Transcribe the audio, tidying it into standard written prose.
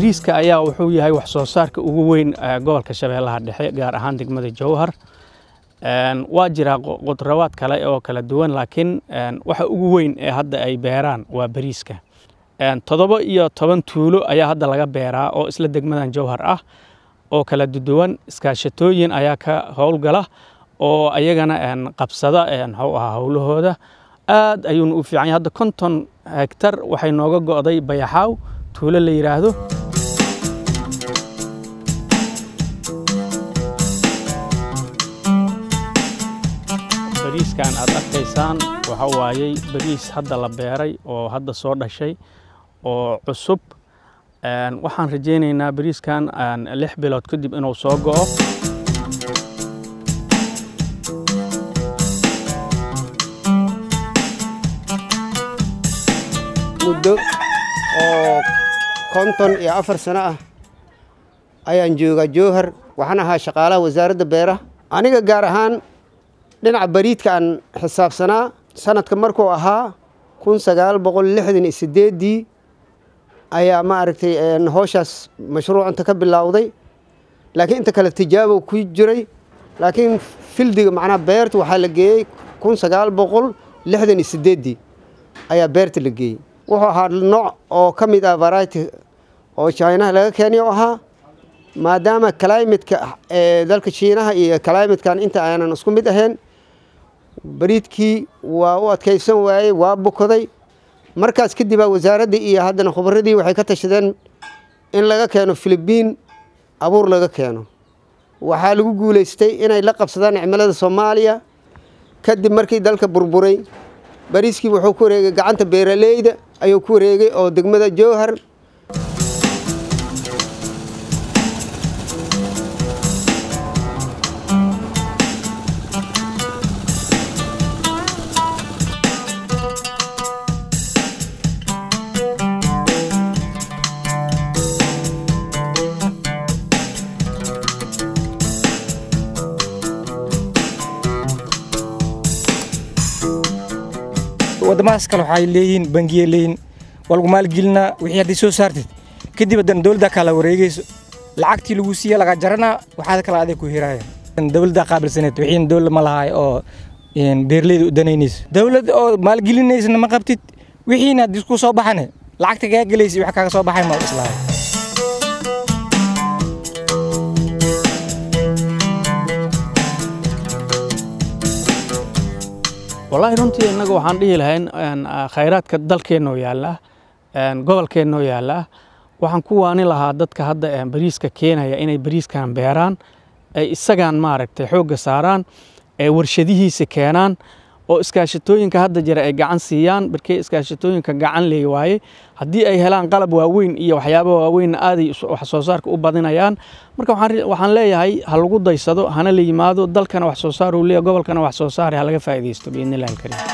bariiska ayaa wuxuu yahay wax soo saarka ugu weyn gobolka Shabeellaha Dhexe gaar ahaan degmada Jowhar waa jira qudrawaad kale oo kala duwan laakiin waxa ugu weyn ee hadda ay beeraan waa bariiska 7 iyo 10 tuulo ayaa hadda laga beeraa oo isla degmadan Jowhar ah oo kala duwan iskaashatooyin ayaa ka howlgala oo ayagana qabsada howlahooda aad ayuu u fiican yahay hadda 50 hektar waxay nooga go'day Bayaxaaw tuulo la yiraahdo bariiskan aad arkaysaan waxa waayay bariis hadda la beeray oo hadda soo dhashay oo cusub waxaan rajeynaynaa bariiskan 6 bilood kadib inuu soo go'o muddo oo konton iyo 4 sano ah ayaan joogaa Jowhar waxaan ahaa shaqaalaha wasaaradda beeraha aniga gaar ahaan dhinaca bariidka aan xisaabsanaa sanadka markuu ahaa 1968 ayaa ma aragtay howshaas mashruucan ta ka bilaawday laakiin inta kale tijaabo ku jiray laakiin fildiga macna beerta waxa la geeyay 1968 ayaa beerta la geeyay wuxuu ahaa nooc oo kamid ah variety oo China laga keenay oo ahaa maadaama climate-ka ee dalka Shiinaha iyo climate-kan inta aanan isku mid ahayn bariidkii waa u adkaysan waayay waa bukoday markaas kadib wasaaradda iyo haddana khubaradii waxay ka tashadeen in laga keeno Filibiin abuur laga keeno waxa lagu guuleystay inay la qabsadaan cimilada Soomaaliya kadib markii dalka burburay bariiski wuxuu ku wareegay gacanta beeraleyda ayuu ku wareegay oo degmada Jowhar wadamaas kale waxay leeyeen bangiye leeyeen walagu maal gilna wixii hadii soo saartid kadib dan dawladda kala wareegayso lacagtii lagu siiya laga jarana waxa kala aad ku hiraayeen dawladda qaabilsaneed wixii dawlad ma lahaay oo in beerleydu u danaynays dawladda oo maal gilinaysan ma qabtid wixiina disku soo baxane lacagta ka galeysay wax kaaga soo baxay ma islaay والله runtii inagu waxaan dhihi lahayn khayraadka dalkeena yaala gobolkeena yaala waxaan ku waani lahaa dadka hadda bariiska keenaya inay bariiskan beeraan ay isagaan ma aragtay xooga saaraan ee warshadihiisa keenaan oo iskaashatooyinka hadda jira ay gacan siiyaan barkay iskaashatooyinka gacan leeyahay hadii ay helaan qalab waaweyn iyo waxyaabo waaweyn aad wax soo saarka u badinayaan marka waxaan leeyahay ha lagu daysado hana la yimaado dalkana wax soo saar uu leeyahay gobolkana wax soo saar laga faa'iideysto biinilaankari